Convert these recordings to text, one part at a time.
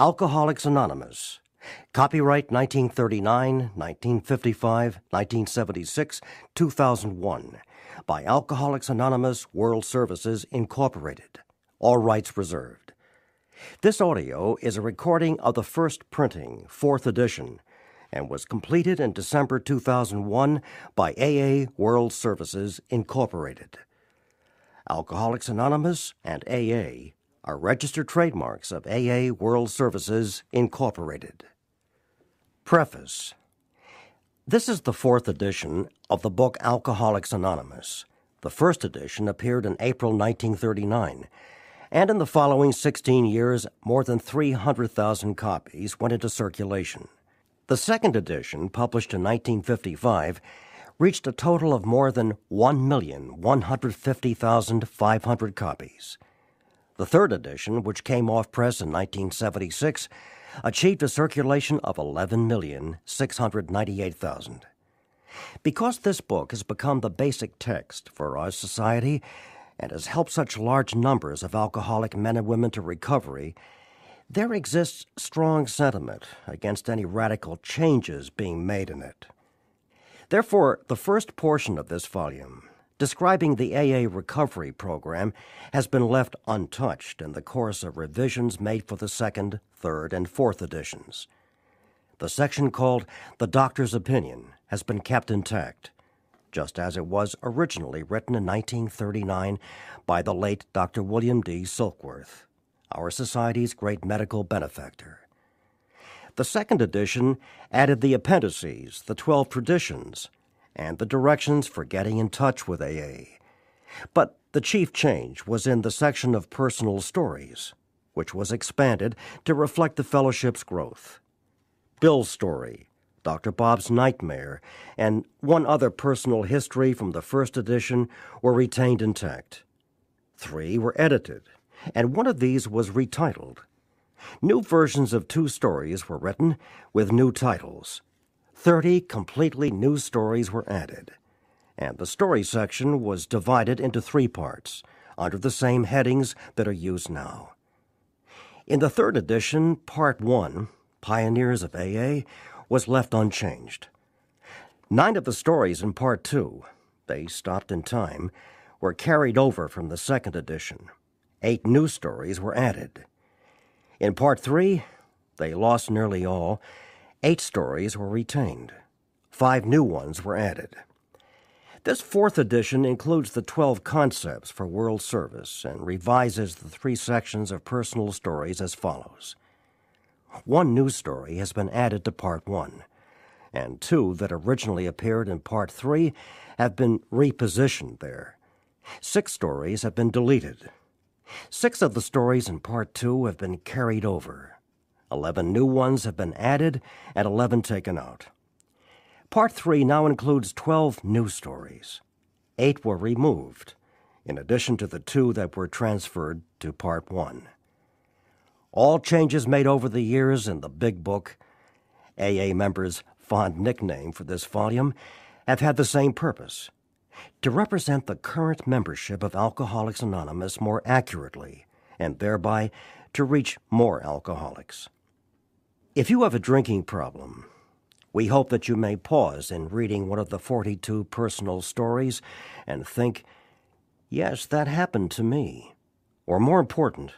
Alcoholics Anonymous. Copyright 1939, 1955, 1976, 2001 by Alcoholics Anonymous World Services, Incorporated. All rights reserved. This audio is a recording of the first printing, 4th edition, and was completed in December 2001 by AA World Services, Incorporated. Alcoholics Anonymous and AA are registered trademarks of AA World Services, Incorporated. Preface. This is the 4th edition of the book Alcoholics Anonymous. The first edition appeared in April 1939, and in the following 16 years, more than 300,000 copies went into circulation. The second edition, published in 1955, reached a total of more than 1,150,500 copies. The third edition, which came off press in 1976, achieved a circulation of 11,698,000. Because this book has become the basic text for our society and has helped such large numbers of alcoholic men and women to recovery, there exists strong sentiment against any radical changes being made in it. Therefore, the first portion of this volume, describing the AA recovery program, has been left untouched in the course of revisions made for the second, third, and fourth editions. The section called The Doctor's Opinion has been kept intact, just as it was originally written in 1939 by the late Dr. William D. Silkworth, our society's great medical benefactor. The second edition added the appendices, the 12 traditions, and the directions for getting in touch with AA. But the chief change was in the section of personal stories, which was expanded to reflect the fellowship's growth. Bill's story, Dr. Bob's nightmare, and one other personal history from the first edition were retained intact. 3 were edited, and one of these was retitled. New versions of 2 stories were written with new titles. 30 completely new stories were added, and the story section was divided into 3 parts under the same headings that are used now. In the third edition, Part 1, Pioneers of AA, was left unchanged. 9 of the stories in Part 2, They Stopped in Time, were carried over from the second edition. 8 new stories were added. In Part 3, They Lost Nearly All, 8 stories were retained. 5 new ones were added. This fourth edition includes the 12 concepts for world service and revises the 3 sections of personal stories as follows. 1 new story has been added to Part 1, and 2 that originally appeared in Part 3 have been repositioned there. 6 stories have been deleted. 6 of the stories in Part 2 have been carried over. 11 new ones have been added and 11 taken out. Part 3 now includes 12 new stories. 8 were removed, in addition to the 2 that were transferred to Part 1. All changes made over the years in the Big Book, AA members' fond nickname for this volume, have had the same purpose: to represent the current membership of Alcoholics Anonymous more accurately, and thereby to reach more alcoholics. If you have a drinking problem, we hope that you may pause in reading one of the 42 personal stories and think, yes, that happened to me. Or more important,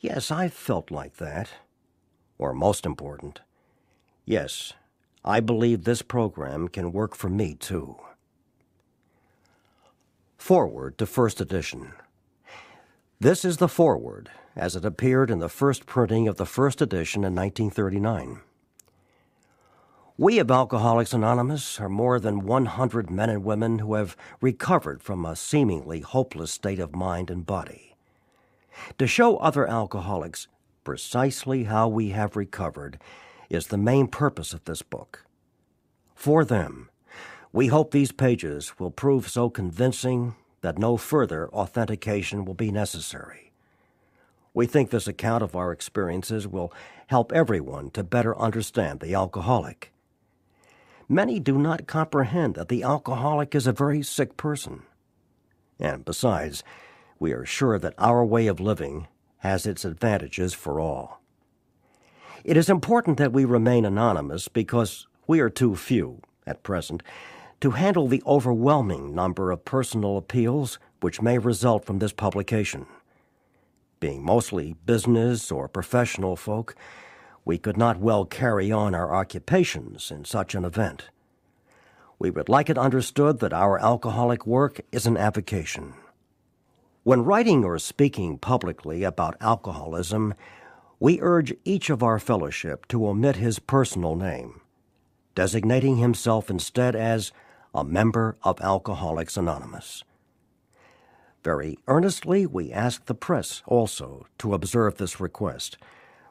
yes, I felt like that. Or most important, yes, I believe this program can work for me too. Foreword to first edition. This is the foreword as it appeared in the first printing of the first edition in 1939. We of Alcoholics Anonymous are more than 100 men and women who have recovered from a seemingly hopeless state of mind and body. To show other alcoholics precisely how we have recovered is the main purpose of this book. For them, we hope these pages will prove so convincing that no further authentication will be necessary. We think this account of our experiences will help everyone to better understand the alcoholic. Many do not comprehend that the alcoholic is a very sick person. And besides, we are sure that our way of living has its advantages for all. It is important that we remain anonymous because we are too few, at present, to handle the overwhelming number of personal appeals which may result from this publication. Being mostly business or professional folk, we could not well carry on our occupations in such an event. We would like it understood that our alcoholic work is an avocation. When writing or speaking publicly about alcoholism, we urge each of our fellowship to omit his personal name, designating himself instead as a member of Alcoholics Anonymous. Very earnestly, we ask the press also to observe this request,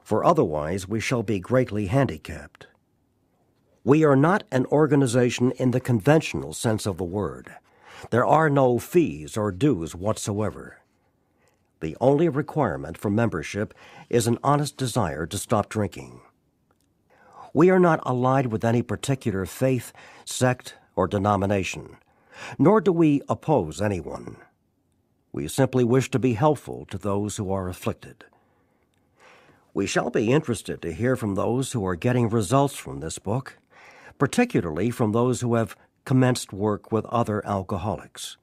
for otherwise we shall be greatly handicapped. We are not an organization in the conventional sense of the word. There are no fees or dues whatsoever. The only requirement for membership is an honest desire to stop drinking. We are not allied with any particular faith, sect, or denomination, nor do we oppose anyone. We simply wish to be helpful to those who are afflicted. We shall be interested to hear from those who are getting results from this book, particularly from those who have commenced work with other alcoholics.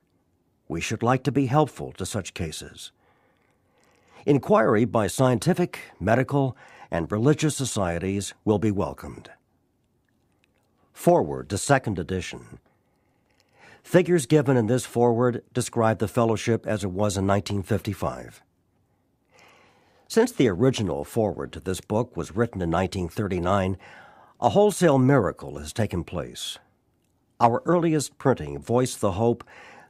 We should like to be helpful to such cases. Inquiry by scientific, medical, and religious societies will be welcomed. Forward to second edition. Figures given in this foreword describe the fellowship as it was in 1955. Since the original foreword to this book was written in 1939, a wholesale miracle has taken place. Our earliest printing voiced the hope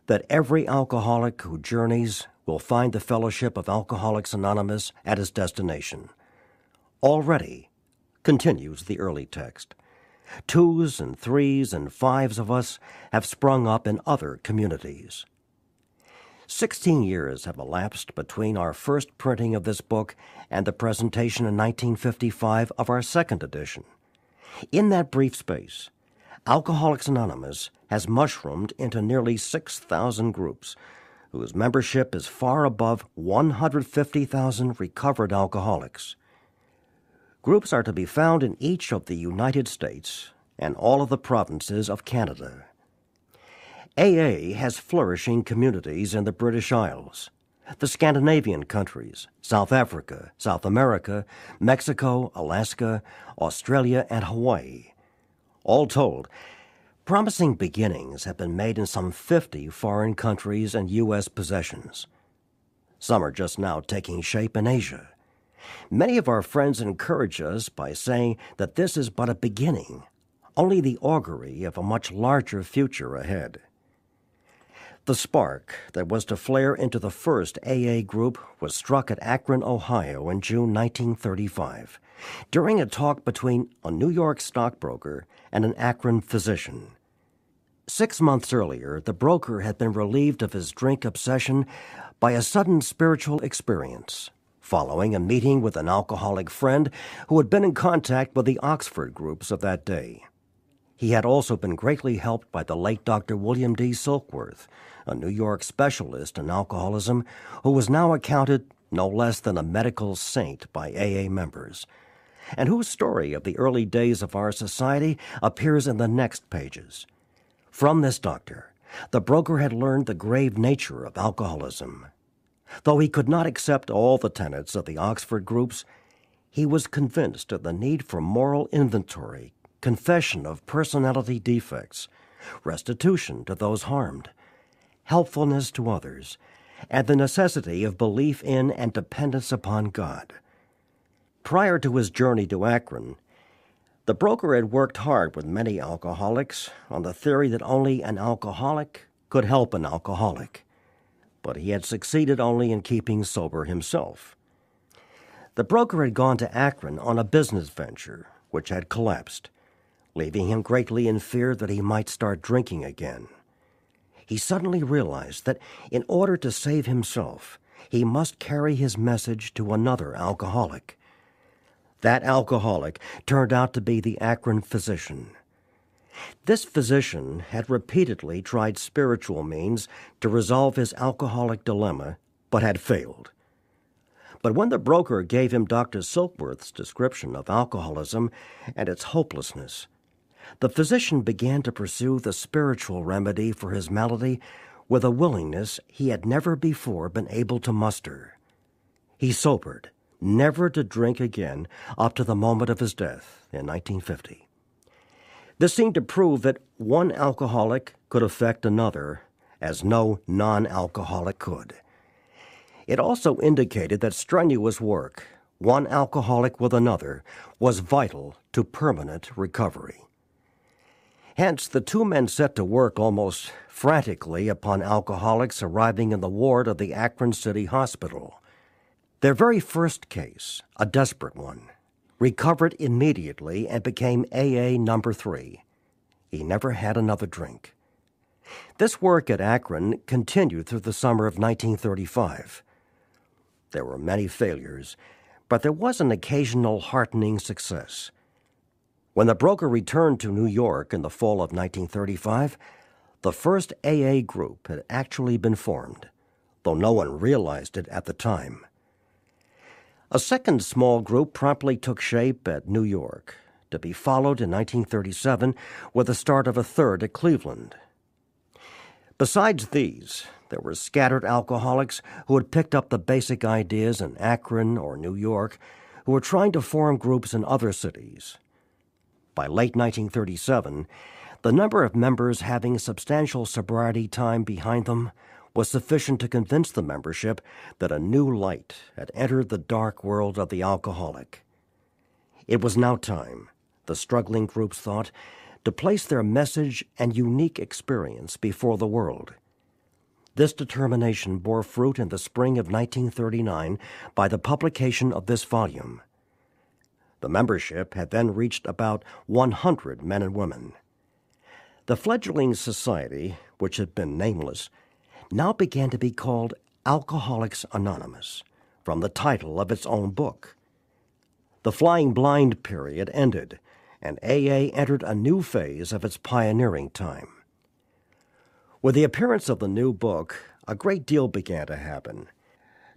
that every alcoholic who journeys will find the fellowship of Alcoholics Anonymous at his destination. Already, continues the early text, 2s and 3s and 5s of us have sprung up in other communities. 16 years have elapsed between our first printing of this book and the presentation in 1955 of our second edition. In that brief space, Alcoholics Anonymous has mushroomed into nearly 6,000 groups, whose membership is far above 150,000 recovered alcoholics. Groups are to be found in each of the United States and all of the provinces of Canada. AA has flourishing communities in the British Isles, the Scandinavian countries, South Africa, South America, Mexico, Alaska, Australia, and Hawaii. All told, promising beginnings have been made in some 50 foreign countries and U.S. possessions. Some are just now taking shape in Asia. Many of our friends encourage us by saying that this is but a beginning, only the augury of a much larger future ahead. The spark that was to flare into the first AA group was struck at Akron, Ohio in June 1935, during a talk between a New York stockbroker and an Akron physician. 6 months earlier, the broker had been relieved of his drink obsession by a sudden spiritual experience, following a meeting with an alcoholic friend who had been in contact with the Oxford groups of that day. He had also been greatly helped by the late Dr. William D. Silkworth, a New York specialist in alcoholism who was now accounted no less than a medical saint by AA members, and whose story of the early days of our society appears in the next pages. From this doctor, the broker had learned the grave nature of alcoholism. Though he could not accept all the tenets of the Oxford groups, he was convinced of the need for moral inventory, confession of personality defects, restitution to those harmed, helpfulness to others, and the necessity of belief in and dependence upon God. Prior to his journey to Akron, the broker had worked hard with many alcoholics on the theory that only an alcoholic could help an alcoholic, but he had succeeded only in keeping sober himself. The broker had gone to Akron on a business venture, which had collapsed, leaving him greatly in fear that he might start drinking again. He suddenly realized that in order to save himself, he must carry his message to another alcoholic. That alcoholic turned out to be the Akron physician. This physician had repeatedly tried spiritual means to resolve his alcoholic dilemma, but had failed. But when the broker gave him Dr. Silkworth's description of alcoholism and its hopelessness, the physician began to pursue the spiritual remedy for his malady with a willingness he had never before been able to muster. He sobered, never to drink again up to the moment of his death in 1950. This seemed to prove that one alcoholic could affect another as no non-alcoholic could. It also indicated that strenuous work, one alcoholic with another, was vital to permanent recovery. Hence, the two men set to work almost frantically upon alcoholics arriving in the ward of the Akron City Hospital. Their very first case, a desperate one, recovered immediately and became AA number 3. He never had another drink. This work at Akron continued through the summer of 1935. There were many failures, but there was an occasional heartening success. When the broker returned to New York in the fall of 1935, the first AA group had actually been formed, though no one realized it at the time. A second small group promptly took shape at New York, to be followed in 1937 with the start of a third at Cleveland. Besides these, there were scattered alcoholics who had picked up the basic ideas in Akron or New York, who were trying to form groups in other cities. By late 1937, the number of members having substantial sobriety time behind them was sufficient to convince the membership that a new light had entered the dark world of the alcoholic. It was now time, the struggling groups thought, to place their message and unique experience before the world. This determination bore fruit in the spring of 1939 by the publication of this volume. The membership had then reached about 100 men and women. The fledgling society, which had been nameless, now began to be called Alcoholics Anonymous, from the title of its own book. The flying blind period ended, and AA entered a new phase of its pioneering time. With the appearance of the new book, a great deal began to happen.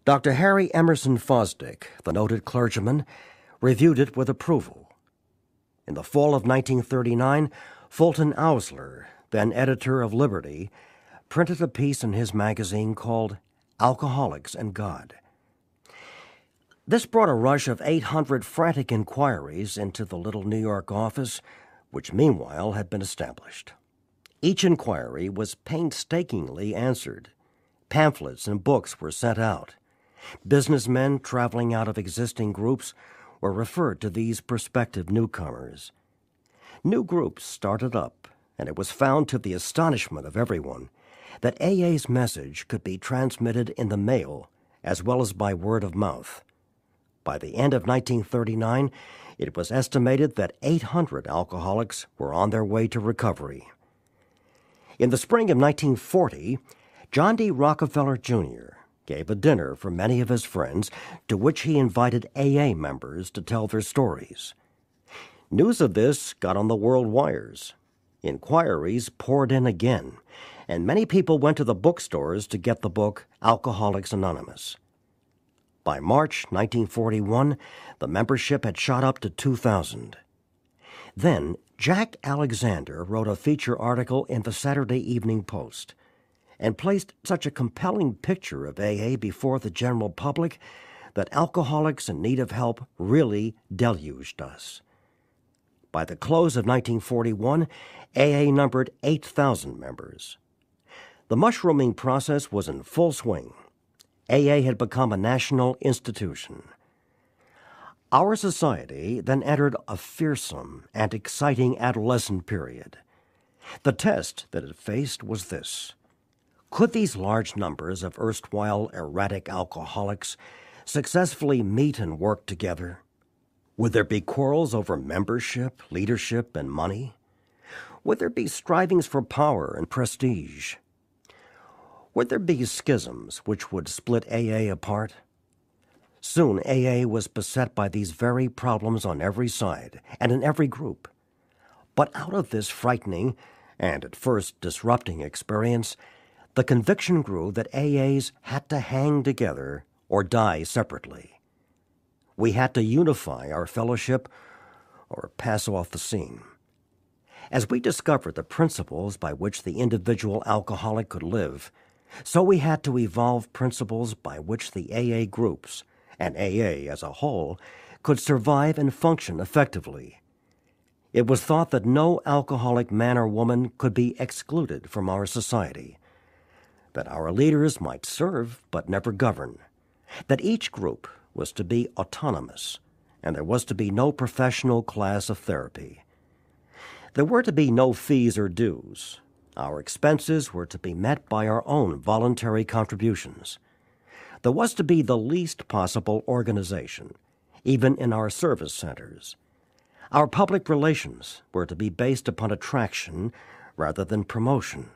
Dr. Harry Emerson Fosdick, the noted clergyman, reviewed it with approval. In the fall of 1939, Fulton Owsler, then editor of Liberty, printed a piece in his magazine called Alcoholics and God. This brought a rush of 800 frantic inquiries into the little New York office, which meanwhile had been established. Each inquiry was painstakingly answered. Pamphlets and books were sent out. Businessmen traveling out of existing groups were referred to these prospective newcomers. New groups started up, and it was found to the astonishment of everyone that AA's message could be transmitted in the mail as well as by word of mouth. By the end of 1939, it was estimated that 800 alcoholics were on their way to recovery. In the spring of 1940, John D. Rockefeller, Jr. gave a dinner for many of his friends, to which he invited AA members to tell their stories. News of this got on the world wires. Inquiries poured in again, and many people went to the bookstores to get the book Alcoholics Anonymous. By March 1941, the membership had shot up to 2,000. Then, Jack Alexander wrote a feature article in the Saturday Evening Post and placed such a compelling picture of AA before the general public that alcoholics in need of help really deluged us. By the close of 1941, AA numbered 8,000 members. The mushrooming process was in full swing. AA had become a national institution. Our society then entered a fearsome and exciting adolescent period. The test that it faced was this: could these large numbers of erstwhile erratic alcoholics successfully meet and work together? Would there be quarrels over membership, leadership, and money? Would there be strivings for power and prestige? Would there be schisms which would split AA apart? Soon AA was beset by these very problems on every side and in every group. But out of this frightening and at first disrupting experience, the conviction grew that AAs had to hang together or die separately. We had to unify our fellowship or pass off the scene. As we discovered the principles by which the individual alcoholic could live, so we had to evolve principles by which the AA groups, and AA as a whole, could survive and function effectively. It was thought that no alcoholic man or woman could be excluded from our society, that our leaders might serve but never govern, that each group was to be autonomous, and there was to be no professional class of therapy. There were to be no fees or dues. Our expenses were to be met by our own voluntary contributions. There was to be the least possible organization, even in our service centers. Our public relations were to be based upon attraction rather than promotion.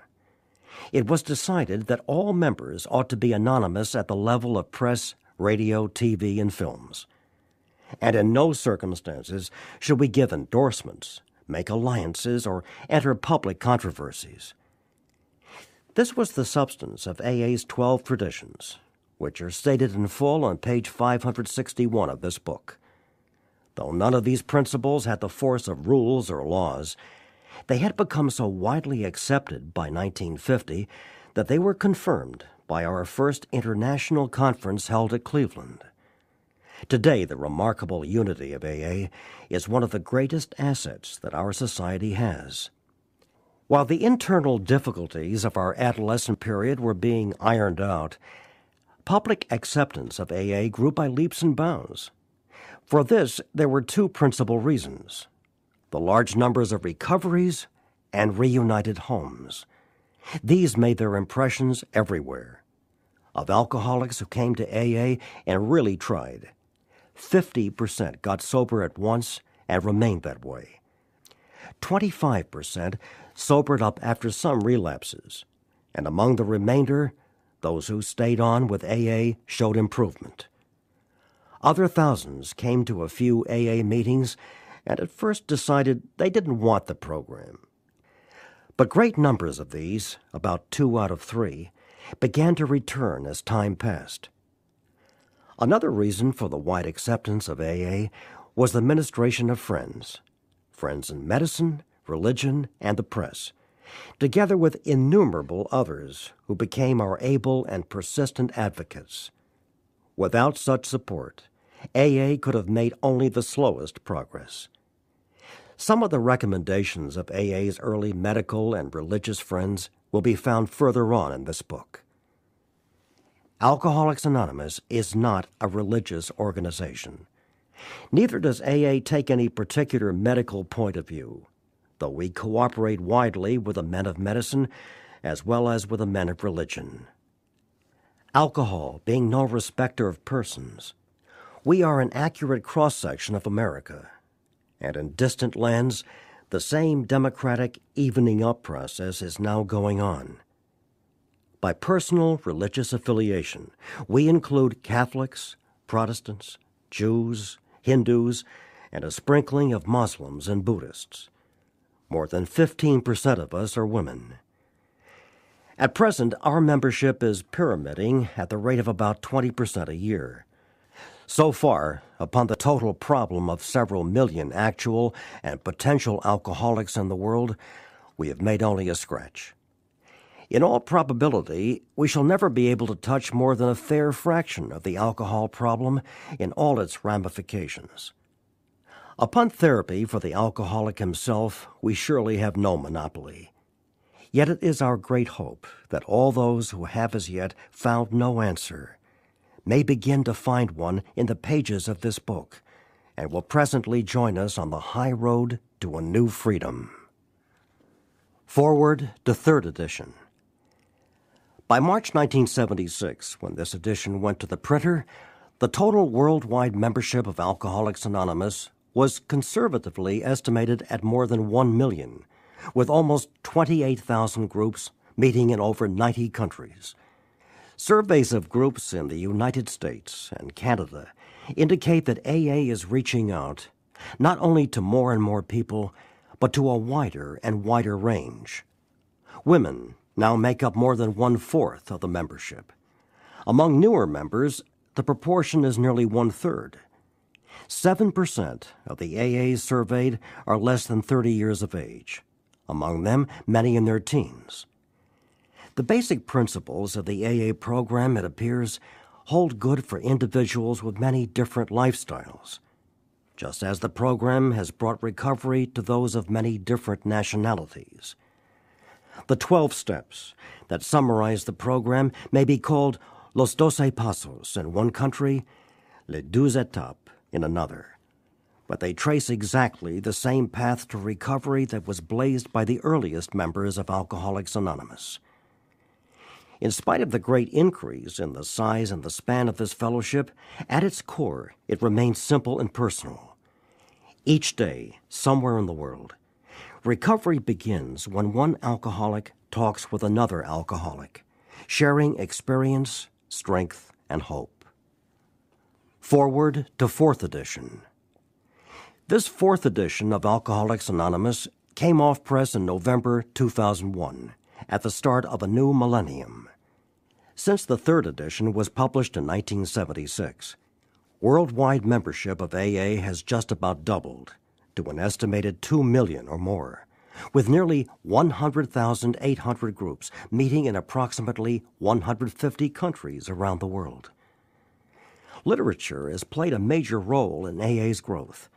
It was decided that all members ought to be anonymous at the level of press, radio, TV, and films. And in no circumstances should we give endorsements, make alliances, or enter public controversies. This was the substance of AA's 12 traditions, which are stated in full on page 561 of this book. Though none of these principles had the force of rules or laws, they had become so widely accepted by 1950 that they were confirmed by our first international conference held at Cleveland. Today, the remarkable unity of AA is one of the greatest assets that our society has. While the internal difficulties of our adolescent period were being ironed out, public acceptance of AA grew by leaps and bounds. For this, there were two principal reasons: the large numbers of recoveries and reunited homes. These made their impressions everywhere. Of alcoholics who came to AA and really tried, 50% got sober at once and remained that way. 25% sobered up after some relapses, and among the remainder, those who stayed on with AA showed improvement. Other thousands came to a few AA meetings and at first decided they didn't want the program. But great numbers of these, about 2 out of 3, began to return as time passed. Another reason for the wide acceptance of AA was the ministration of friends in medicine, religion, and the press, together with innumerable others who became our able and persistent advocates. Without such support, AA could have made only the slowest progress. Some of the recommendations of AA's early medical and religious friends will be found further on in this book. Alcoholics Anonymous is not a religious organization. Neither does AA take any particular medical point of view, though we cooperate widely with the men of medicine as well as with the men of religion. Alcohol being no respecter of persons, we are an accurate cross-section of America, and in distant lands, the same democratic evening-up process is now going on. By personal religious affiliation, we include Catholics, Protestants, Jews, Hindus, and a sprinkling of Muslims and Buddhists. More than 15% of us are women. At present, our membership is pyramiding at the rate of about 20% a year. So far, upon the total problem of several million actual and potential alcoholics in the world, we have made only a scratch. In all probability, we shall never be able to touch more than a fair fraction of the alcohol problem in all its ramifications. Upon therapy for the alcoholic himself, we surely have no monopoly. Yet it is our great hope that all those who have as yet found no answer may begin to find one in the pages of this book, and will presently join us on the high road to a new freedom. Forward to third edition. By March 1976, when this edition went to the printer, the total worldwide membership of Alcoholics Anonymous was conservatively estimated at more than 1 million, with almost 28,000 groups meeting in over 90 countries. Surveys of groups in the United States and Canada indicate that AA is reaching out not only to more and more people, but to a wider and wider range. Women now make up more than 1/4 of the membership. Among newer members, the proportion is nearly 1/3. 7% of the AAs surveyed are less than 30 years of age, among them many in their teens. The basic principles of the AA program, it appears, hold good for individuals with many different lifestyles, just as the program has brought recovery to those of many different nationalities. The 12 steps that summarize the program may be called Los Doce Pasos in one country, Les Douze Étapes in another, but they trace exactly the same path to recovery that was blazed by the earliest members of Alcoholics Anonymous. In spite of the great increase in the size and the span of this fellowship, at its core, it remains simple and personal. Each day, somewhere in the world, recovery begins when one alcoholic talks with another alcoholic, sharing experience, strength, and hope. Forward to Fourth Edition. This fourth edition of Alcoholics Anonymous came off press in November 2001, at the start of a new millennium. Since the third edition was published in 1976, worldwide membership of AA has just about doubled to an estimated 2 million or more, with nearly 100,800 groups meeting in approximately 150 countries around the world. Literature has played a major role in AA's growth,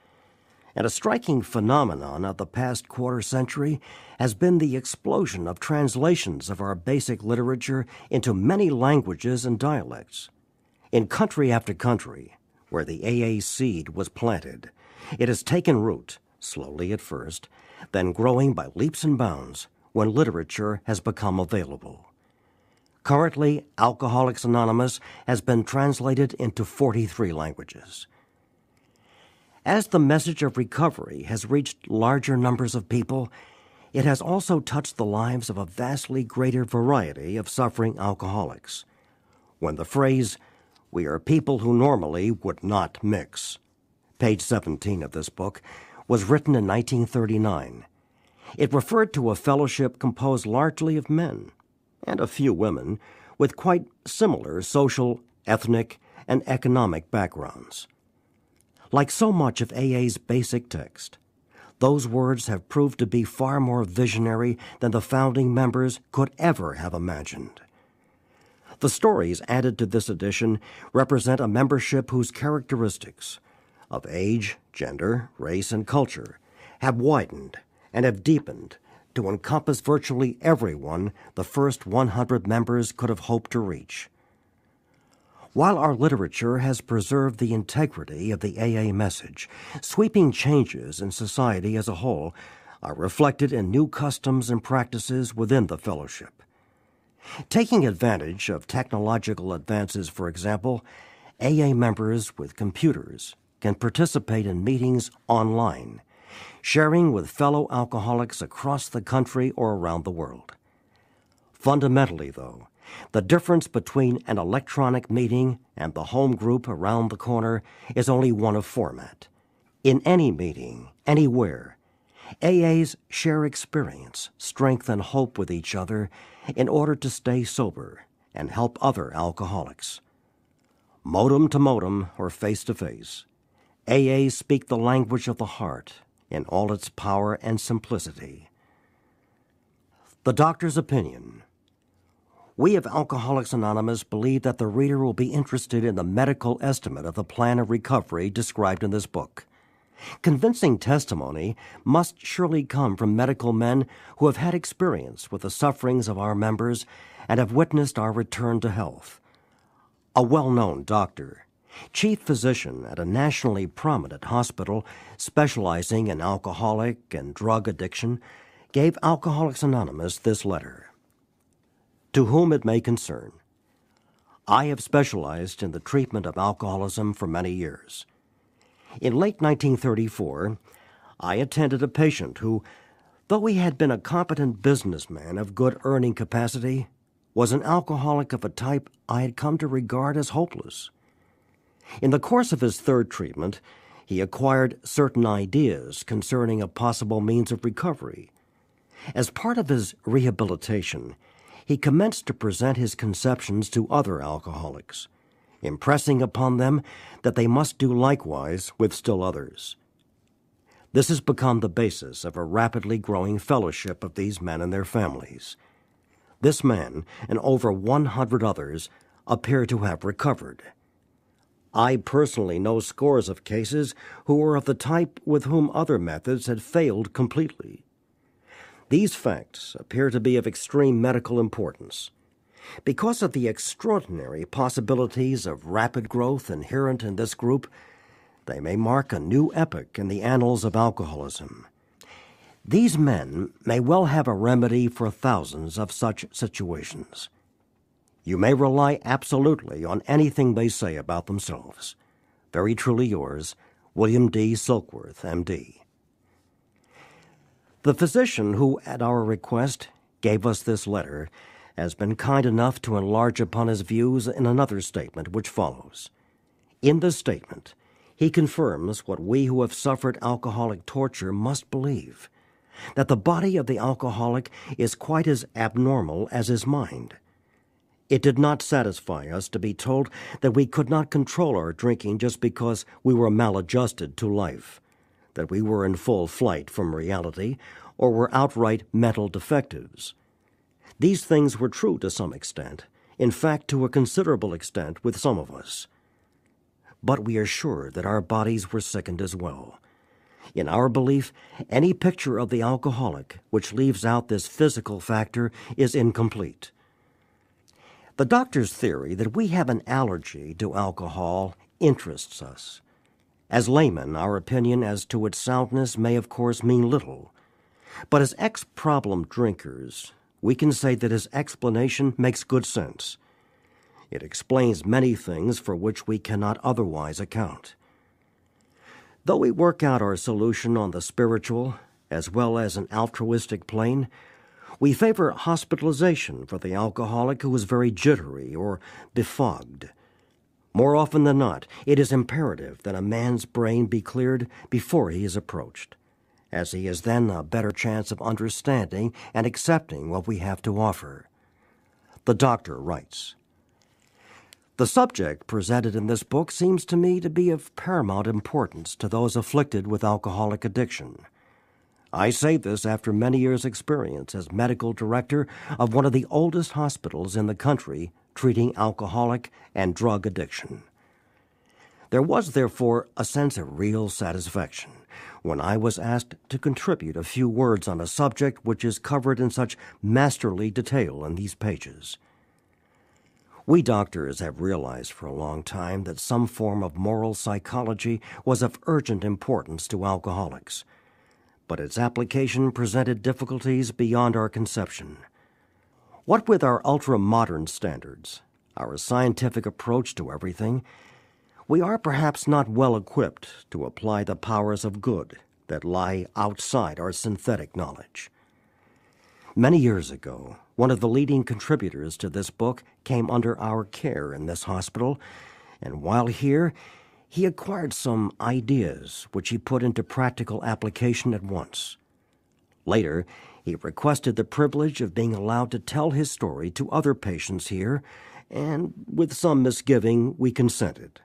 and a striking phenomenon of the past quarter century has been the explosion of translations of our basic literature into many languages and dialects. In country after country, where the AA seed was planted, it has taken root, slowly at first, then growing by leaps and bounds when literature has become available. Currently, Alcoholics Anonymous has been translated into 43 languages. As the message of recovery has reached larger numbers of people, it has also touched the lives of a vastly greater variety of suffering alcoholics. When the phrase, "We are people who normally would not mix," page 17 of this book, was written in 1939, it referred to a fellowship composed largely of men, and a few women, with quite similar social, ethnic, and economic backgrounds. Like so much of AA's basic text, those words have proved to be far more visionary than the founding members could ever have imagined. The stories added to this edition represent a membership whose characteristics of age, gender, race, and culture have widened and have deepened to encompass virtually everyone the first 100 members could have hoped to reach. While our literature has preserved the integrity of the AA message, sweeping changes in society as a whole are reflected in new customs and practices within the fellowship. Taking advantage of technological advances, for example, AA members with computers can participate in meetings online, sharing with fellow alcoholics across the country or around the world. Fundamentally, though, the difference between an electronic meeting and the home group around the corner is only one of format. In any meeting, anywhere, AAs share experience, strength, and hope with each other in order to stay sober and help other alcoholics. Modem to modem or face to face, AAs speak the language of the heart in all its power and simplicity. The Doctor's Opinion. We of Alcoholics Anonymous believe that the reader will be interested in the medical estimate of the plan of recovery described in this book. Convincing testimony must surely come from medical men who have had experience with the sufferings of our members and have witnessed our return to health. A well-known doctor, chief physician at a nationally prominent hospital specializing in alcoholic and drug addiction, gave Alcoholics Anonymous this letter. To whom it may concern, I have specialized in the treatment of alcoholism for many years. In late 1934, I attended a patient who, though he had been a competent businessman of good earning capacity, was an alcoholic of a type I had come to regard as hopeless. In the course of his third treatment, he acquired certain ideas concerning a possible means of recovery. As part of his rehabilitation, he commenced to present his conceptions to other alcoholics, impressing upon them that they must do likewise with still others. This has become the basis of a rapidly growing fellowship of these men and their families. This man and over 100 others appear to have recovered. I personally know scores of cases who were of the type with whom other methods had failed completely. These facts appear to be of extreme medical importance. Because of the extraordinary possibilities of rapid growth inherent in this group, they may mark a new epoch in the annals of alcoholism. These men may well have a remedy for thousands of such situations. You may rely absolutely on anything they say about themselves. Very truly yours, William D. Silkworth, M.D. The physician who, at our request, gave us this letter has been kind enough to enlarge upon his views in another statement which follows. In this statement, he confirms what we who have suffered alcoholic torture must believe, that the body of the alcoholic is quite as abnormal as his mind. It did not satisfy us to be told that we could not control our drinking just because we were maladjusted to life, that we were in full flight from reality, or were outright mental defectives. These things were true to some extent, in fact to a considerable extent with some of us. But we are sure that our bodies were sickened as well. In our belief, any picture of the alcoholic which leaves out this physical factor is incomplete. The doctor's theory that we have an allergy to alcohol interests us. As laymen, our opinion as to its soundness may of course mean little. But as ex-problem drinkers, we can say that his explanation makes good sense. It explains many things for which we cannot otherwise account. Though we work out our solution on the spiritual, as well as an altruistic plane, we favor hospitalization for the alcoholic who is very jittery or befogged. More often than not, it is imperative that a man's brain be cleared before he is approached, as he has then a better chance of understanding and accepting what we have to offer. The doctor writes, "The subject presented in this book seems to me to be of paramount importance to those afflicted with alcoholic addiction. I say this after many years' experience as medical director of one of the oldest hospitals in the country treating alcoholic and drug addiction. There was, therefore, a sense of real satisfaction when I was asked to contribute a few words on a subject which is covered in such masterly detail in these pages. We doctors have realized for a long time that some form of moral psychology was of urgent importance to alcoholics, but its application presented difficulties beyond our conception. What with our ultra-modern standards, our scientific approach to everything, we are perhaps not well equipped to apply the powers of good that lie outside our synthetic knowledge. Many years ago, one of the leading contributors to this book came under our care in this hospital, and while here, he acquired some ideas which he put into practical application at once. Later, he requested the privilege of being allowed to tell his story to other patients here, and with some misgiving, we consented.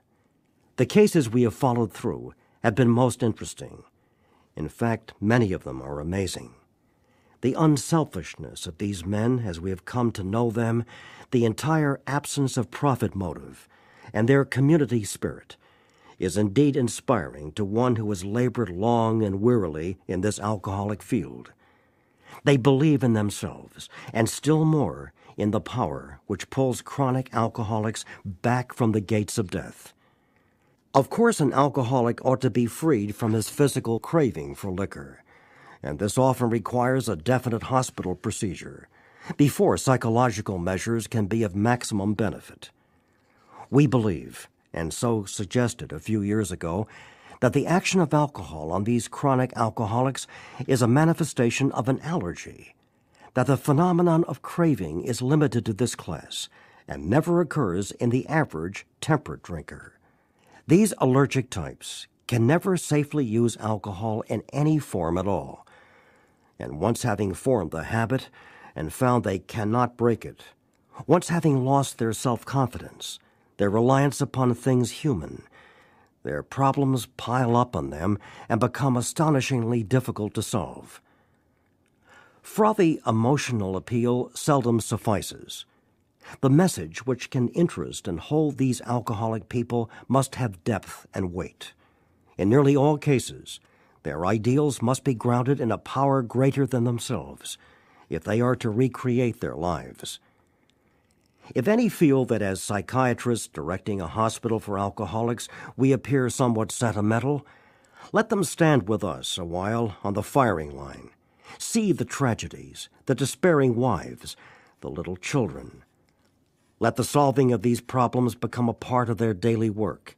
The cases we have followed through have been most interesting. In fact, many of them are amazing. The unselfishness of these men as we have come to know them, the entire absence of profit motive, and their community spirit is indeed inspiring to one who has labored long and wearily in this alcoholic field. They believe in themselves, and still more in the power which pulls chronic alcoholics back from the gates of death. Of course, an alcoholic ought to be freed from his physical craving for liquor, and this often requires a definite hospital procedure before psychological measures can be of maximum benefit. We believe, and so suggested a few years ago, that the action of alcohol on these chronic alcoholics is a manifestation of an allergy, that the phenomenon of craving is limited to this class and never occurs in the average temperate drinker. These allergic types can never safely use alcohol in any form at all, and once having formed the habit and found they cannot break it, once having lost their self-confidence, their reliance upon things human. Their problems pile up on them and become astonishingly difficult to solve. Frothy emotional appeal seldom suffices. The message which can interest and hold these alcoholic people must have depth and weight. In nearly all cases, their ideals must be grounded in a power greater than themselves, if they are to recreate their lives. If any feel that as psychiatrists directing a hospital for alcoholics, we appear somewhat sentimental, let them stand with us a while on the firing line. See the tragedies, the despairing wives, the little children. Let the solving of these problems become a part of their daily work,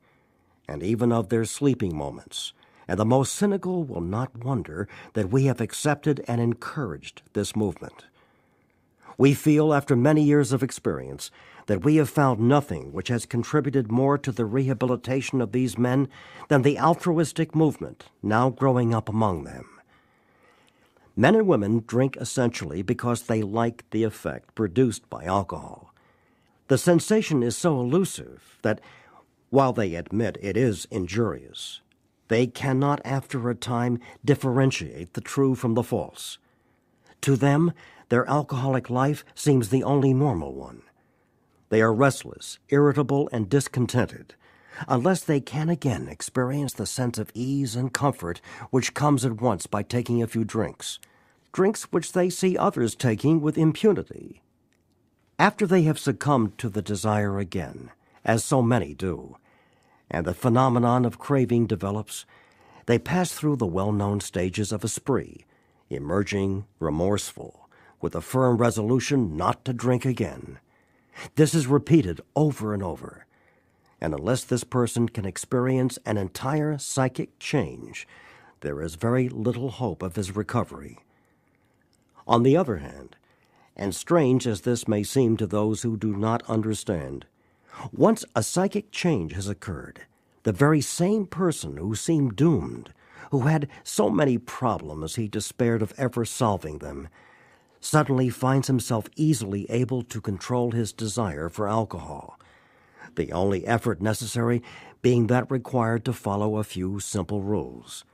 and even of their sleeping moments, and the most cynical will not wonder that we have accepted and encouraged this movement. We feel, after many years of experience, that we have found nothing which has contributed more to the rehabilitation of these men than the altruistic movement now growing up among them. Men and women drink essentially because they like the effect produced by alcohol. The sensation is so elusive that, while they admit it is injurious, they cannot after a time differentiate the true from the false. To them, their alcoholic life seems the only normal one. They are restless, irritable, and discontented, unless they can again experience the sense of ease and comfort which comes at once by taking a few drinks, drinks which they see others taking with impunity. After they have succumbed to the desire again, as so many do, and the phenomenon of craving develops, they pass through the well-known stages of a spree, emerging remorseful, with a firm resolution not to drink again. This is repeated over and over, and unless this person can experience an entire psychic change, there is very little hope of his recovery. On the other hand, and strange as this may seem to those who do not understand, once a psychic change has occurred, the very same person who seemed doomed, who had so many problems he despaired of ever solving them, suddenly finds himself easily able to control his desire for alcohol, the only effort necessary being that required to follow a few simple rules.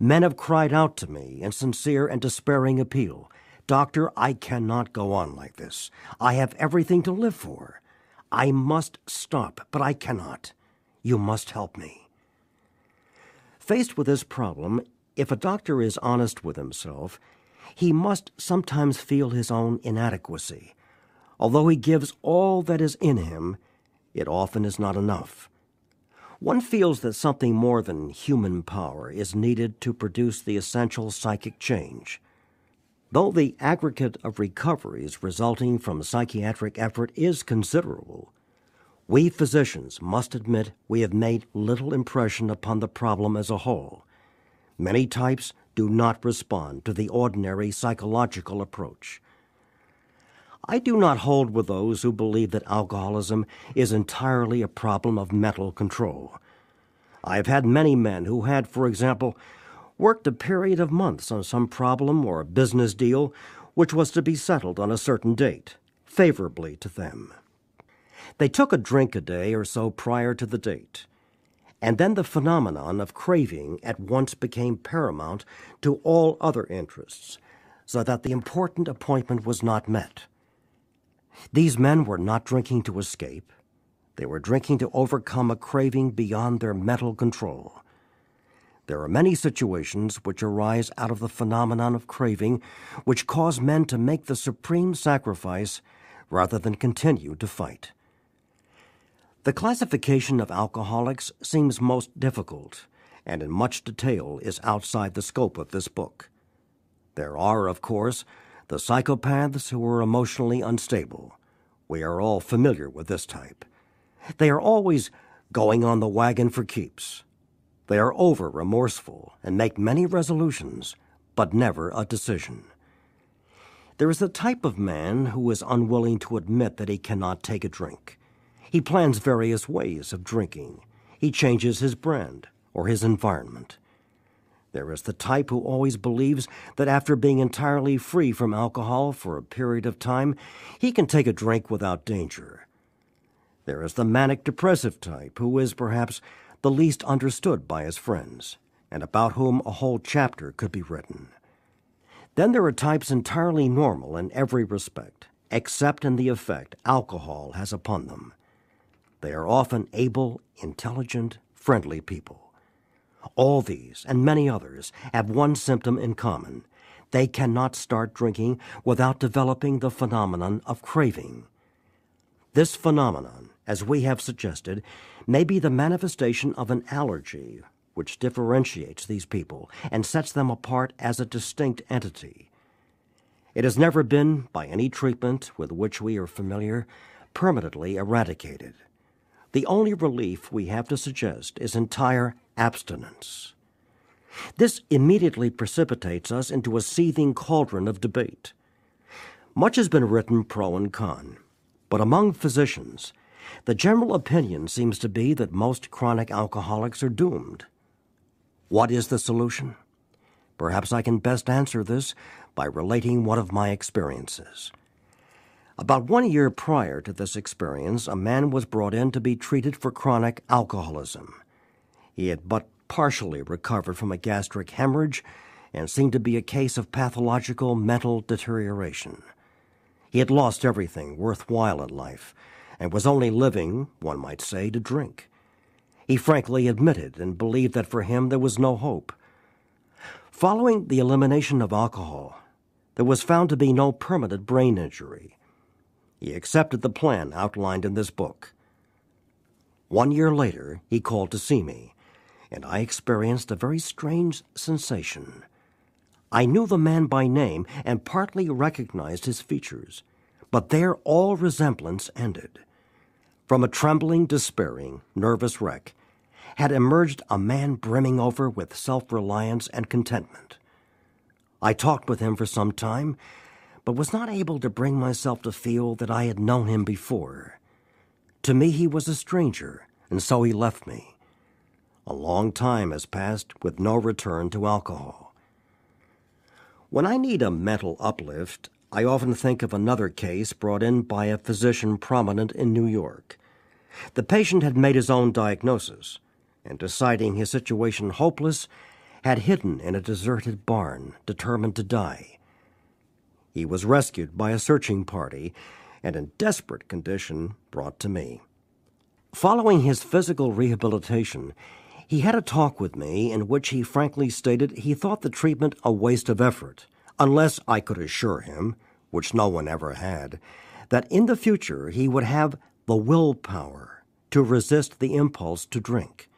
Men have cried out to me in sincere and despairing appeal, "Doctor, I cannot go on like this. I have everything to live for. I must stop, but I cannot. You must help me." Faced with this problem, if a doctor is honest with himself, he must sometimes feel his own inadequacy. Although he gives all that is in him, it often is not enough. One feels that something more than human power is needed to produce the essential psychic change. Though the aggregate of recoveries resulting from psychiatric effort is considerable, we physicians must admit we have made little impression upon the problem as a whole. Many types do not respond to the ordinary psychological approach. I do not hold with those who believe that alcoholism is entirely a problem of mental control. I have had many men who had, for example, worked a period of months on some problem or a business deal which was to be settled on a certain date, favorably to them. They took a drink a day or so prior to the date, and then the phenomenon of craving at once became paramount to all other interests, so that the important appointment was not met. These men were not drinking to escape. They were drinking to overcome a craving beyond their mental control. There are many situations which arise out of the phenomenon of craving which cause men to make the supreme sacrifice rather than continue to fight. The classification of alcoholics seems most difficult, and in much detail is outside the scope of this book. There are, of course, the psychopaths who are emotionally unstable. We are all familiar with this type. They are always going on the wagon for keeps. They are over-remorseful and make many resolutions, but never a decision. There is the type of man who is unwilling to admit that he cannot take a drink. He plans various ways of drinking. He changes his brand or his environment. There is the type who always believes that after being entirely free from alcohol for a period of time, he can take a drink without danger. There is the manic-depressive type, who is perhaps the least understood by his friends, and about whom a whole chapter could be written. Then there are types entirely normal in every respect, except in the effect alcohol has upon them. They are often able, intelligent, friendly people. All these, and many others, have one symptom in common. They cannot start drinking without developing the phenomenon of craving. This phenomenon, as we have suggested, may be the manifestation of an allergy which differentiates these people and sets them apart as a distinct entity. It has never been, by any treatment with which we are familiar, permanently eradicated. The only relief we have to suggest is entire abstinence. This immediately precipitates us into a seething cauldron of debate. Much has been written pro and con, but among physicians, the general opinion seems to be that most chronic alcoholics are doomed. What is the solution? Perhaps I can best answer this by relating one of my experiences. About 1 year prior to this experience, a man was brought in to be treated for chronic alcoholism. He had but partially recovered from a gastric hemorrhage and seemed to be a case of pathological mental deterioration. He had lost everything worthwhile in life, and was only living, one might say, to drink. He frankly admitted and believed that for him there was no hope. Following the elimination of alcohol, there was found to be no permanent brain injury. He accepted the plan outlined in this book. 1 year later, he called to see me, and I experienced a very strange sensation. I knew the man by name and partly recognized his features, but there all resemblance ended. From a trembling, despairing, nervous wreck had emerged a man brimming over with self-reliance and contentment. I talked with him for some time, but was not able to bring myself to feel that I had known him before. To me he was a stranger, and so he left me. A long time has passed with no return to alcohol. When I need a mental uplift, I often think of another case brought in by a physician prominent in New York. The patient had made his own diagnosis, and deciding his situation hopeless, had hidden in a deserted barn, determined to die. He was rescued by a searching party, and in desperate condition brought to me. Following his physical rehabilitation, he had a talk with me in which he frankly stated he thought the treatment a waste of effort, unless I could assure him, which no one ever had, that in the future he would have the willpower to resist the impulse to drink.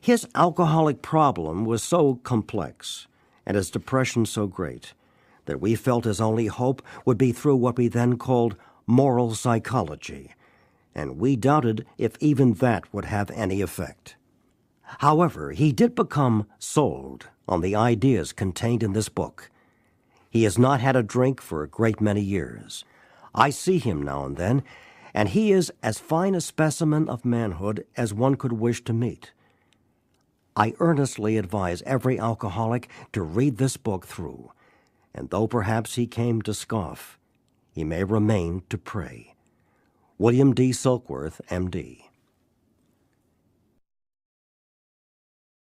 His alcoholic problem was so complex and his depression so great that we felt his only hope would be through what we then called moral psychology, and we doubted if even that would have any effect. However, he did become sold on the ideas contained in this book. He has not had a drink for a great many years. I see him now and then, and he is as fine a specimen of manhood as one could wish to meet. I earnestly advise every alcoholic to read this book through, and though perhaps he came to scoff, he may remain to pray. William D. Silkworth, M.D.